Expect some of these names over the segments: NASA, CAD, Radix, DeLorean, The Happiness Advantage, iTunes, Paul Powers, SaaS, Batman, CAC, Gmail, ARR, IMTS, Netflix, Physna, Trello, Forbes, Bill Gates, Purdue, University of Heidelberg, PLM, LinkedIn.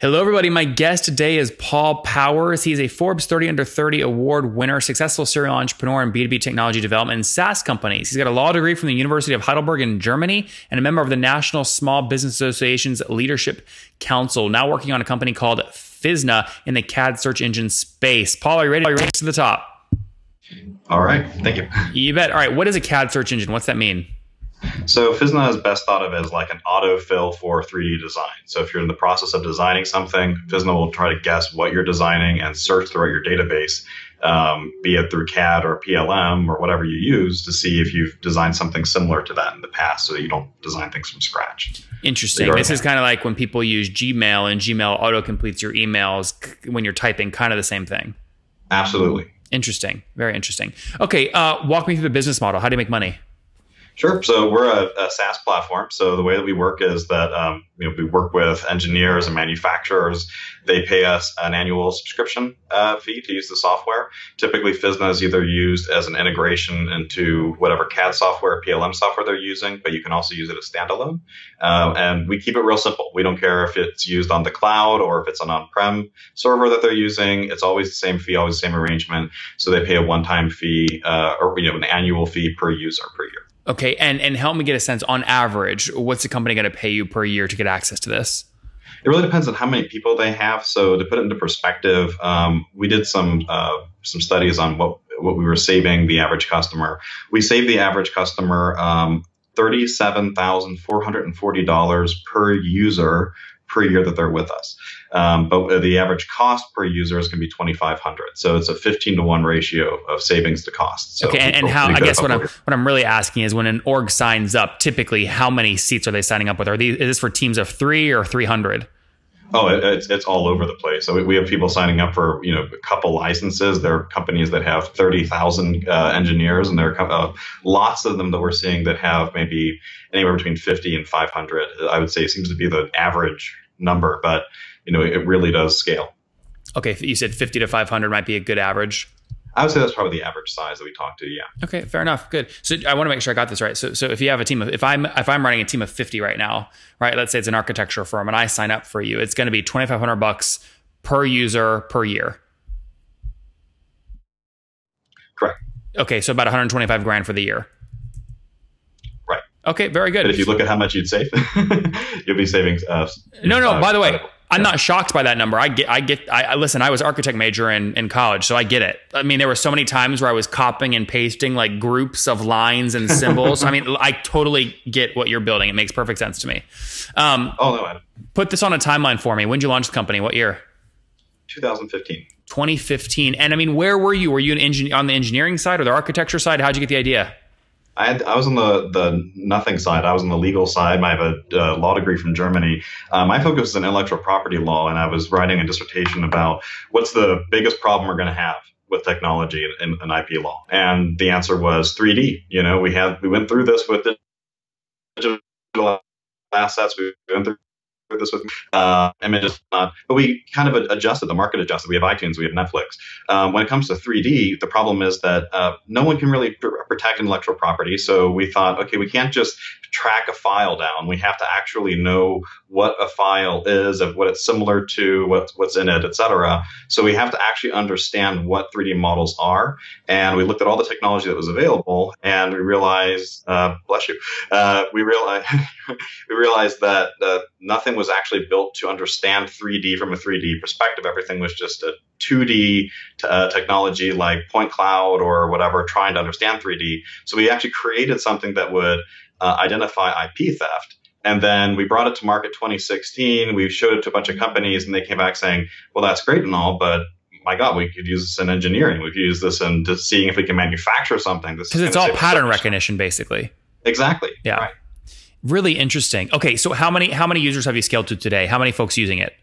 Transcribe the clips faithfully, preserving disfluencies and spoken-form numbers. Hello, everybody. My guest today is Paul Powers. He's a Forbes thirty under thirty award winner, successful serial entrepreneur in B two B technology development and SaaS companies. He's got a law degree from the University of Heidelberg in Germany and a member of the National Small Business Association's Leadership Council, now working on a company called Physna in the C A D search engine space. Paul, are you ready? Are you ready to the top? All right. Thank you. You bet. All right. What is a C A D search engine? What's that mean? So Physna is best thought of as like an autofill for three D design. So if you're in the process of designing something, Physna will try to guess what you're designing and search throughout your database, um, be it through C A D or P L M or whatever you use, to see if you've designed something similar to that in the past so that you don't design things from scratch. Interesting. This is kind of like when people use Gmail and Gmail auto-completes your emails when you're typing, kind of the same thing. Absolutely. Interesting. Very interesting. Okay. Uh, walk me through the business model. How do you make money? Sure. So we're a, a SaaS platform. So the way that we work is that um, you know, we work with engineers and manufacturers. They pay us an annual subscription uh, fee to use the software. Typically, Physna is either used as an integration into whatever C A D software, P L M software they're using, but you can also use it as standalone. Um, and we keep it real simple. We don't care if it's used on the cloud or if it's an on-prem server that they're using. It's always the same fee, always the same arrangement. So they pay a one-time fee uh, or you know, an annual fee per user per year. Okay, and, and help me get a sense, on average, what's the company gonna pay you per year to get access to this? It really depends on how many people they have. So to put it into perspective, um, we did some uh, some studies on what, what we were saving the average customer. We saved the average customer um, thirty-seven thousand four hundred forty dollars per user per year that they're with us. Um, but the average cost per user is going to be twenty-five hundred dollars. So it's a fifteen to one ratio of savings to cost. So okay, and, and how, I guess what I'm, what I'm really asking is when an org signs up, typically how many seats are they signing up with? Are these, is this for teams of three or three hundred? Oh, it, it's, it's all over the place. So we have people signing up for, you know, a couple licenses. There are companies that have thirty thousand uh, engineers, and there are uh, lots of them that we're seeing that have maybe anywhere between fifty and five hundred. I would say it seems to be the average number, but you know, it really does scale. Okay. You said fifty to five hundred might be a good average. I would say that's probably the average size that we talk to. Yeah. Okay. Fair enough. Good. So I want to make sure I got this right. So, so if you have a team of, if I'm, if I'm running a team of fifty right now, right, let's say it's an architecture firm and I sign up for you, it's going to be twenty-five hundred bucks per user per year. Correct. Okay. So about one hundred twenty-five grand for the year. Right. Okay. Very good. But if you look at how much you'd save, you'll be saving. Uh, no, no. Uh, by the way, I'm not shocked by that number. I get, I get, I, I listen, I was architect major in, in college, so I get it. I mean, there were so many times where I was copying and pasting like groups of lines and symbols. I mean, I totally get what you're building. It makes perfect sense to me. Um, oh, no, Adam. Put this on a timeline for me. When did you launch the company? What year? twenty fifteen. twenty fifteen. And I mean, where were you? Were you an engin- on the engineering side or the architecture side? How'd you get the idea? I, had, I was on the, the nothing side. I was on the legal side. I have a uh, law degree from Germany. Uh, my focus is in intellectual property law, and I was writing a dissertation about what's the biggest problem we're going to have with technology in, in I P law. And the answer was three D. You know, we had we went through this with digital assets. We went through this with uh, images, but we kind of adjusted, the market adjusted. We have iTunes, we have Netflix. Um, when it comes to three D, the problem is that uh, no one can really pr protect intellectual property. So we thought, okay, we can't just track a file down. We have to actually know what a file is, of what it's similar to, what, what's in it, et cetera. So we have to actually understand what three D models are. And we looked at all the technology that was available, and we realized, uh, bless you, uh, we, realized, we realized that uh, nothing was actually built to understand three D from a three D perspective. Everything was just a two D uh, technology like point cloud or whatever, trying to understand three D. So we actually created something that would uh, identify I P theft. And then we brought it to market twenty sixteen. We showed it to a bunch of companies, and they came back saying, well, that's great and all, but my God, we could use this in engineering. We could use this in just seeing if we can manufacture something. Because it's all pattern recognition, basically. Exactly. Yeah. Right. Really interesting. Okay, so how many how many users have you scaled to today? How many folks using it?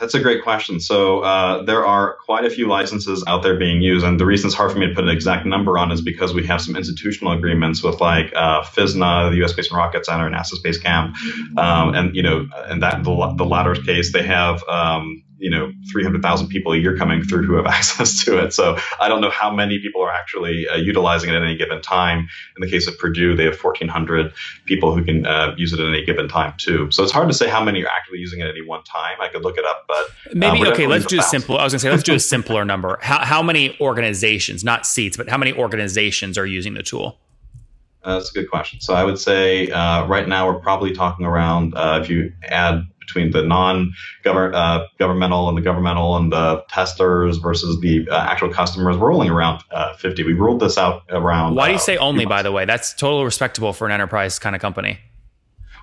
That's a great question. So uh, there are quite a few licenses out there being used. And the reason it's hard for me to put an exact number on is because we have some institutional agreements with like uh, Physna, the U S Space and Rocket Center, NASA Space Camp. Um, and, you know, in that, the, the latter's case, they have um, you know, three hundred thousand people a year coming through who have access to it. So I don't know how many people are actually uh, utilizing it at any given time. In the case of Purdue, they have fourteen hundred people who can uh, use it at any given time too. So it's hard to say how many are actively using it at any one time. I could look it up, but maybe, um, okay, let's do a simple, I was gonna say, let's do a simpler number. How, how many organizations, not seats, but how many organizations are using the tool? Uh, that's a good question. So I would say uh, right now we're probably talking around, uh, if you add between the non-governmental uh, governmental and the governmental and the testers versus the uh, actual customers, we're only around uh, fifty. We rolled this out around... Why do you uh, say only, by the way? That's totally respectable for an enterprise kind of company.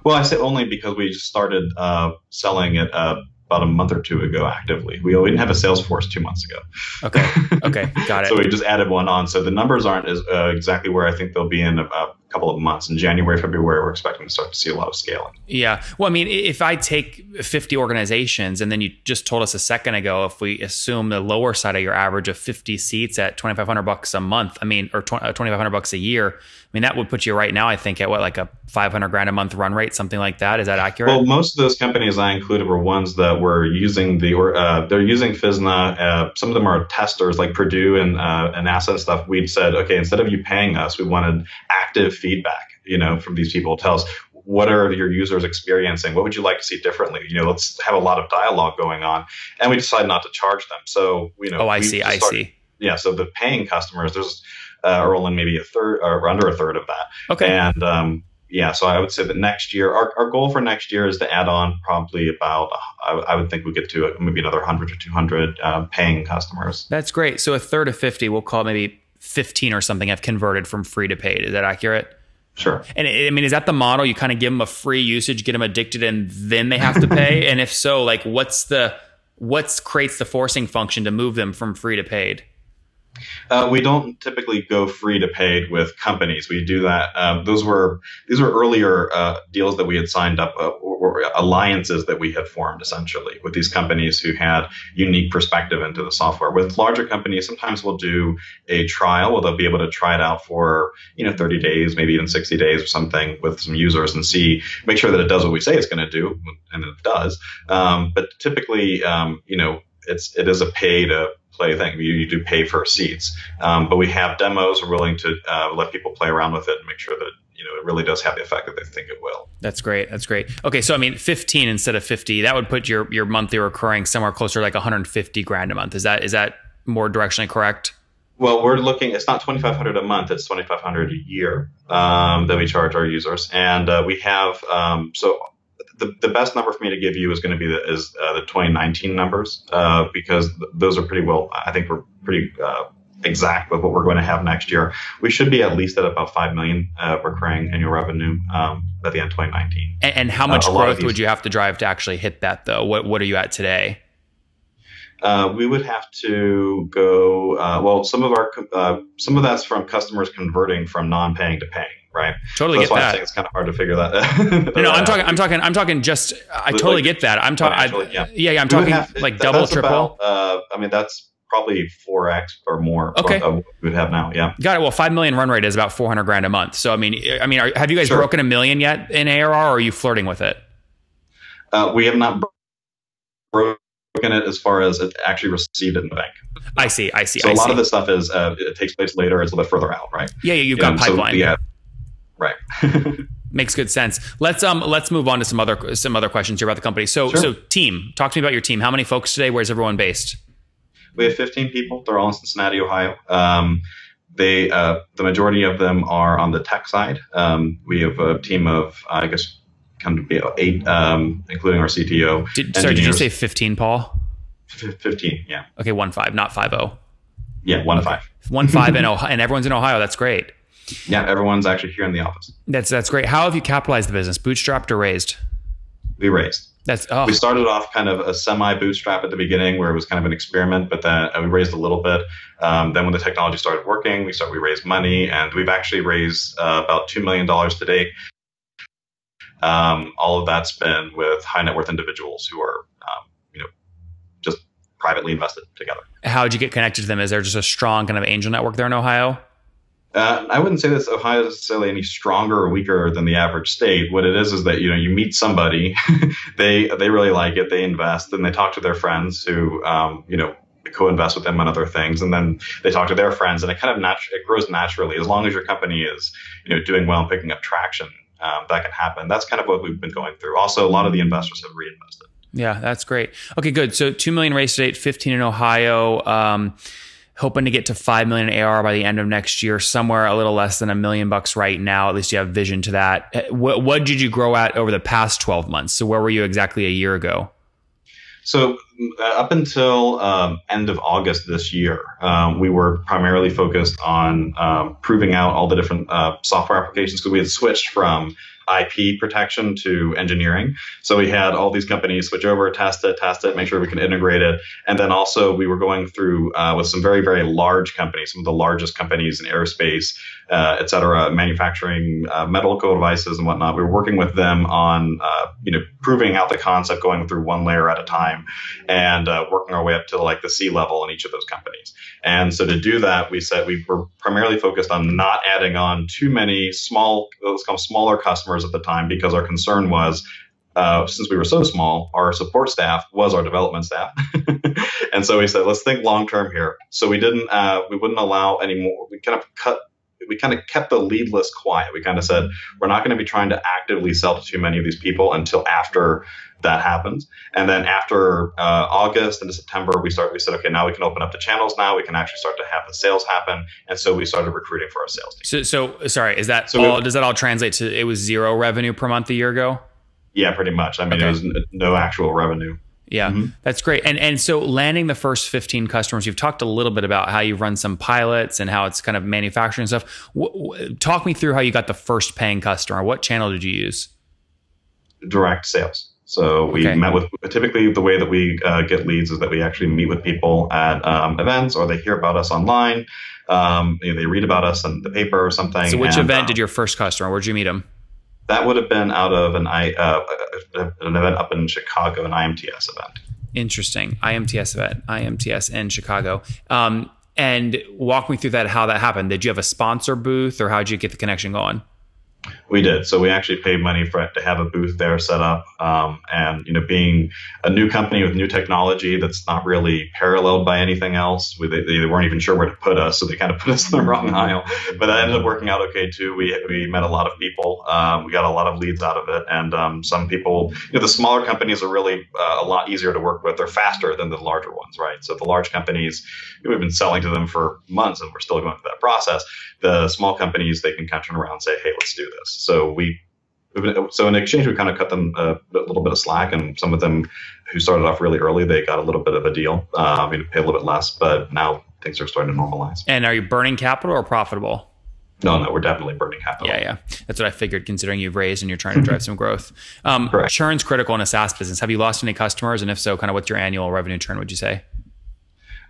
Well, I say only because we just started uh, selling it uh, about a month or two ago actively. We, we didn't have a sales force two months ago. Okay, okay, got it. So we just added one on. So the numbers aren't as, uh, exactly where I think they'll be in about... couple of months. In January, February, we're expecting to start to see a lot of scaling. Yeah. Well, I mean, if I take fifty organizations, and then you just told us a second ago, if we assume the lower side of your average of fifty seats at twenty-five hundred bucks a month, I mean, or twenty-five hundred bucks a year, I mean, that would put you right now, I think, at what, like a five hundred grand a month run rate, something like that. Is that accurate? Well, most of those companies I included were ones that were using the, or uh, they're using Physna. Uh, some of them are testers like Purdue and, uh, and NASA and stuff. We've said, okay, instead of you paying us, we wanted active feedback, you know, from these people. Tell us, what are your users experiencing? What would you like to see differently? You know, let's have a lot of dialogue going on. And we decided not to charge them. So, you know, oh, I see, I see. Yeah. So the paying customers, there's uh, are only maybe a third or under a third of that. Okay. And um, yeah, so I would say that next year, our, our goal for next year is to add on probably about, I, I would think we get to maybe another one hundred or two hundred uh, paying customers. That's great. So a third of fifty, we'll call maybe fifteen or something have converted from free to paid. Is that accurate? Sure. And I mean, is that the model? You kind of give them a free usage, get them addicted, and then they have to pay? And if so, like what's the, what's creates the forcing function to move them from free to paid? Uh, we don't typically go free to paid with companies. We do that. Uh, those were these were earlier uh, deals that we had signed up, uh, or, or alliances that we had formed essentially with these companies who had unique perspective into the software. With larger companies, sometimes we'll do a trial where they'll be able to try it out for you know thirty days, maybe even sixty days or something with some users and see, make sure that it does what we say it's going to do, and it does. Um, but typically, um, you know, it's it is a pay to play thing. You, you do pay for seats, um, but we have demos. We're willing to uh, let people play around with it and make sure that you know it really does have the effect that they think it will. That's great. That's great. Okay, so I mean, fifteen instead of fifty, that would put your your monthly recurring somewhere closer to like one hundred fifty grand a month. Is that is that more directionally correct? Well, we're looking. It's not twenty-five hundred a month. It's twenty-five hundred a year um, that we charge our users, and uh, we have um, so. The, the best number for me to give you is going to be the, is, uh, the twenty nineteen numbers uh, because th those are pretty well, I think we're pretty uh, exact with what we're going to have next year. We should be at least at about five million uh, recurring annual revenue um, by the end of twenty nineteen. And, and how much uh, growth these, would you have to drive to actually hit that though? What, what are you at today? Uh, we would have to go, uh, well, some of our, uh, some of that's from customers converting from non-paying to paying. Right. Totally get that. That's why I think it's kind of hard to figure that out. No, no, I'm talking, I'm talking, I'm talking just, I totally get that. I'm talking, yeah, yeah, I'm talking like double, triple. Uh, I mean, that's probably four X or more. Okay. What we'd have now. Yeah. Got it. Well, five million run rate is about four hundred grand a month. So, I mean, I mean, are, have you guys broken a million yet in A R R or are you flirting with it? Uh, we have not broken it as far as it actually received it in the bank. I see. I see. So a lot of this stuff is, uh, it takes place later. It's a little further out, right? Yeah. You've got pipeline. Yeah. Right. Makes good sense. Let's um let's move on to some other some other questions here about the company. So sure. So team, talk to me about your team. How many folks today? Where's everyone based? We have fifteen people. They're all in Cincinnati, Ohio. Um, they uh, the majority of them are on the tech side. Um, we have a team of I guess come to be eight, um, including our C T O. Did, sorry, did you say fifteen, Paul? F fifteen, yeah. Okay, one five, not five oh. Yeah, one okay. five. One five in Ohio, and everyone's in Ohio. That's great. Yeah, everyone's actually here in the office. That's that's great. How have you capitalized the business? Bootstrapped or raised? We raised. That's oh. We started off kind of a semi-bootstrap at the beginning, where it was kind of an experiment, but then we raised a little bit. Um, then when the technology started working, we started we raised money, and we've actually raised uh, about two million dollars to date. Um, all of that's been with high net worth individuals who are um, you know just privately invested together. How did you get connected to them? Is there just a strong kind of angel network there in Ohio? Uh, I wouldn't say that's Ohio is necessarily any stronger or weaker than the average state. What it is is that, you know, you meet somebody, they they really like it, they invest, and they talk to their friends who, um, you know, co-invest with them on other things, and then they talk to their friends, and it kind of natu- it grows naturally as long as your company is, you know, doing well and picking up traction. Um, that can happen. That's kind of what we've been going through. Also, a lot of the investors have reinvested. Yeah, that's great. Okay, good. So two million raised to date, fifteen in Ohio. Um, hoping to get to five million A R by the end of next year, somewhere a little less than a million bucks right now. At least you have vision to that. What, what did you grow at over the past twelve months? So where were you exactly a year ago? So uh, up until um, end of August this year, um, we were primarily focused on um, proving out all the different uh, software applications, because we had switched from I P protection to engineering. So we had all these companies switch over, test it, test it, make sure we can integrate it. And then also we were going through uh, with some very, very large companies, some of the largest companies in aerospace, uh, et cetera, manufacturing, uh, medical devices and whatnot. We were working with them on, uh, you know, proving out the concept, going through one layer at a time and uh, working our way up to like the C level in each of those companies. And so to do that, we said we were primarily focused on not adding on too many small, let's call them smaller customers at the time, because our concern was, uh, since we were so small, our support staff was our development staff. And so we said, let's think long term here. So we didn't, uh, we wouldn't allow any more. We kind of cut, we kind of kept the lead list quiet. We kind of said, we're not going to be trying to actively sell to too many of these people until after that happens. And then after uh, August into September, we start. We said, okay, now we can open up the channels. Now we can actually start to have the sales happen. And so we started recruiting for our sales team. So, so sorry, is that so all? We, does that all translate to it was zero revenue per month a year ago? Yeah, pretty much. I mean, okay. It was no actual revenue. Yeah, mm-hmm. That's great. And and so landing the first fifteen customers, you've talked a little bit about how you've run some pilots and how it's kind of manufacturing stuff. W- talk me through how you got the first paying customer. What channel did you use? Direct sales. So we okay. met with, typically the way that we uh, get leads is that we actually meet with people at um, events, or they hear about us online. Um, you know, they read about us in the paper or something. So which and, event um, did your first customer, where'd you meet them? That would have been out of an I uh, an event up in Chicago, an I M T S event. Interesting. I M T S event, I M T S in Chicago. Um, and walk me through that, how that happened. Did you have a sponsor booth, or how did you get the connection going? We did. So we actually paid money for it to have a booth there set up. Um, and, you know, being a new company with new technology that's not really paralleled by anything else, we, they, they weren't even sure where to put us. So they kind of put us in the wrong aisle. But that ended up working out okay, too. We we met a lot of people. Um, we got a lot of leads out of it. And um, some people, you know, the smaller companies are really uh, a lot easier to work with. They're faster than the larger ones, right? So the large companies, we've been selling to them for months and we're still going through that process. The small companies, they can kind of turn around and say, hey, let's do this. So we, so in exchange, we kind of cut them a, a little bit of slack, and some of them who started off really early, they got a little bit of a deal. Uh, we paid a little bit less, but now things are starting to normalize. And are you burning capital or profitable? No, no, we're definitely burning capital. Yeah, yeah. That's what I figured, considering you've raised and you're trying to drive some growth. Um, churn's critical in a SaaS business. Have you lost any customers? And if so, kind of what's your annual revenue churn, would you say?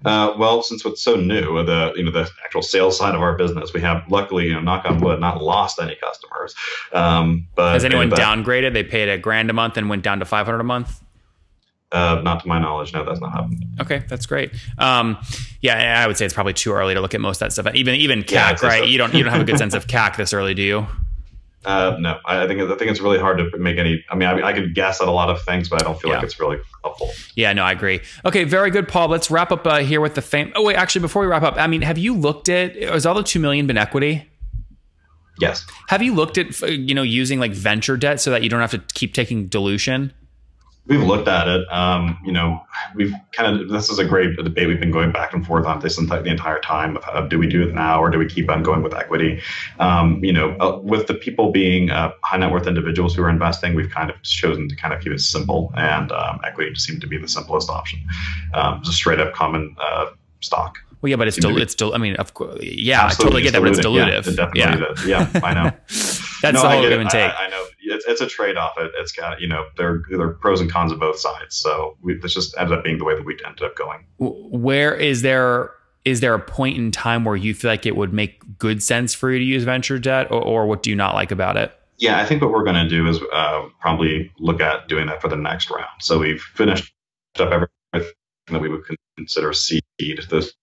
Uh, well, since it's so new, the you know the actual sales side of our business, we have luckily, you know, knock on wood, not lost any customers. Um, but has anyone downgraded? They paid a grand a month and went down to five hundred a month. Uh, not to my knowledge, no, that's not happened. Okay, that's great. Um, yeah, I would say it's probably too early to look at most of that stuff. Even even C A C, yeah, right? So. You don't you don't have a good sense of C A C this early, do you? Uh, no, I think I think it's really hard to make any. I mean, I, I could guess at a lot of things, but I don't feel yeah. like it's really helpful. Yeah, no, I agree. Okay, very good, Paul. Let's wrap up uh, here with the fame. Oh wait, actually, before we wrap up, I mean, have you looked at? Has all the two million been equity? Yes. Have you looked at you know using like venture debt so that you don't have to keep taking dilution? We've looked at it. Um, you know, we've kind of, this is a great debate we've been going back and forth on this the entire time of, of do we do it now or do we keep on going with equity? Um, you know, uh, with the people being uh, high net worth individuals who are investing, we've kind of chosen to kind of keep it simple, and um, equity just seemed to be the simplest option. Um, just straight up common uh, stock. Well, yeah, but it's diluted. It's diluted. I mean, of course, yeah, absolutely. I totally get that, but it's dilutive. Yeah, definitely yeah. yeah, I know. That's no, the whole give and take. I, I know it's it's a trade off. It, it's got you know there there are pros and cons of both sides. So we, this just ended up being the way that we ended up going. Where is there is there a point in time where you feel like it would make good sense for you to use venture debt, or, or what do you not like about it? Yeah, I think what we're going to do is uh, probably look at doing that for the next round. So we've finished up everything that we would consider seed. Those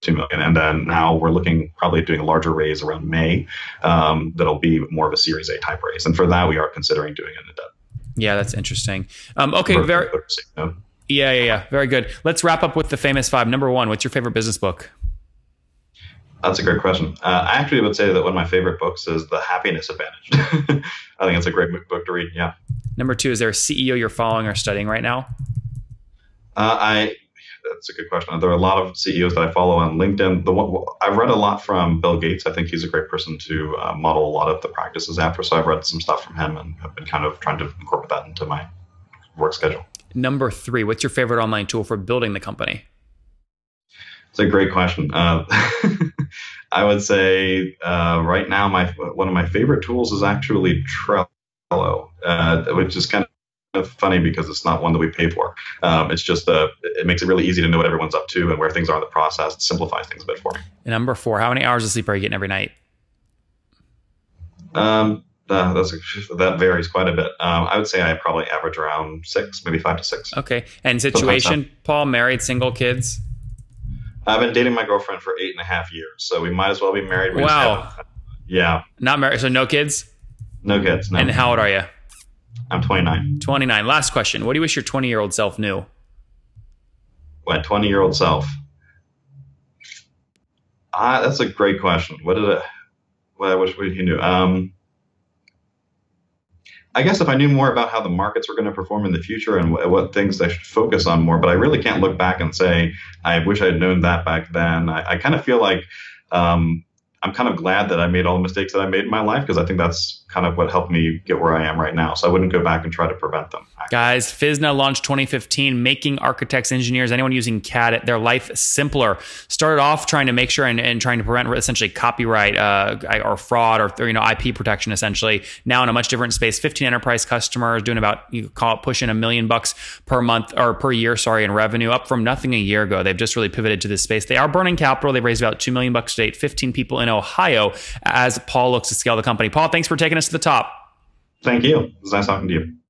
two million. And then now we're looking, probably doing a larger raise around May. Um, that'll be more of a Series A type raise. And for that, we are considering doing an in-depth. Yeah, that's interesting. Um, okay. Very, yeah, yeah, yeah. Very good. Let's wrap up with the famous five. Number one, what's your favorite business book? That's a great question. Uh, I actually would say that one of my favorite books is The Happiness Advantage. I think it's a great book to read. Yeah. Number two, is there a C E O you're following or studying right now? Uh, I, that's a good question. There are a lot of C E Os that I follow on LinkedIn. The one, I've read a lot from Bill Gates. I think he's a great person to uh, model a lot of the practices after. So I've read some stuff from him and have been kind of trying to incorporate that into my work schedule. Number three, what's your favorite online tool for building the company? It's a great question. Uh, I would say uh, right now, my one of my favorite tools is actually Trello, uh, which is kind of funny because it's not one that we pay for. Um, it's just a, it makes it really easy to know what everyone's up to and where things are in the process. It simplifies things a bit for me. And number four, how many hours of sleep are you getting every night? Um, uh, that's, that varies quite a bit. Um, I would say I probably average around six, maybe five to six. Okay. And situation, Paul, married, single, kids? I've been dating my girlfriend for eight and a half years, so we might as well be married. We wow. Yeah. Not married. So no kids? No kids. No. And how old are you? I'm twenty-nine. twenty-nine. Last question. What do you wish your twenty-year-old self knew? My twenty-year-old self. Uh, that's a great question. What did I, what I wish he knew? Um, I guess if I knew more about how the markets were going to perform in the future and w what things I should focus on more, but I really can't look back and say, I wish I had known that back then. I, I kind of feel like, um, I'm kind of glad that I made all the mistakes that I made in my life, because I think that's kind of what helped me get where I am right now. So I wouldn't go back and try to prevent them. Guys, Physna launched twenty fifteen, making architects, engineers, anyone using C A D, their life simpler. Started off trying to make sure and, and trying to prevent essentially copyright uh, or fraud or, or you know I P protection essentially. Now in a much different space, fifteen enterprise customers doing about, you call it pushing a million bucks per month or per year, sorry, in revenue, up from nothing a year ago. They've just really pivoted to this space. They are burning capital. They've raised about two million bucks to date, fifteen people in Ohio as Paul looks to scale the company. Paul, thanks for taking us to the top. Thank you. It was nice talking to you.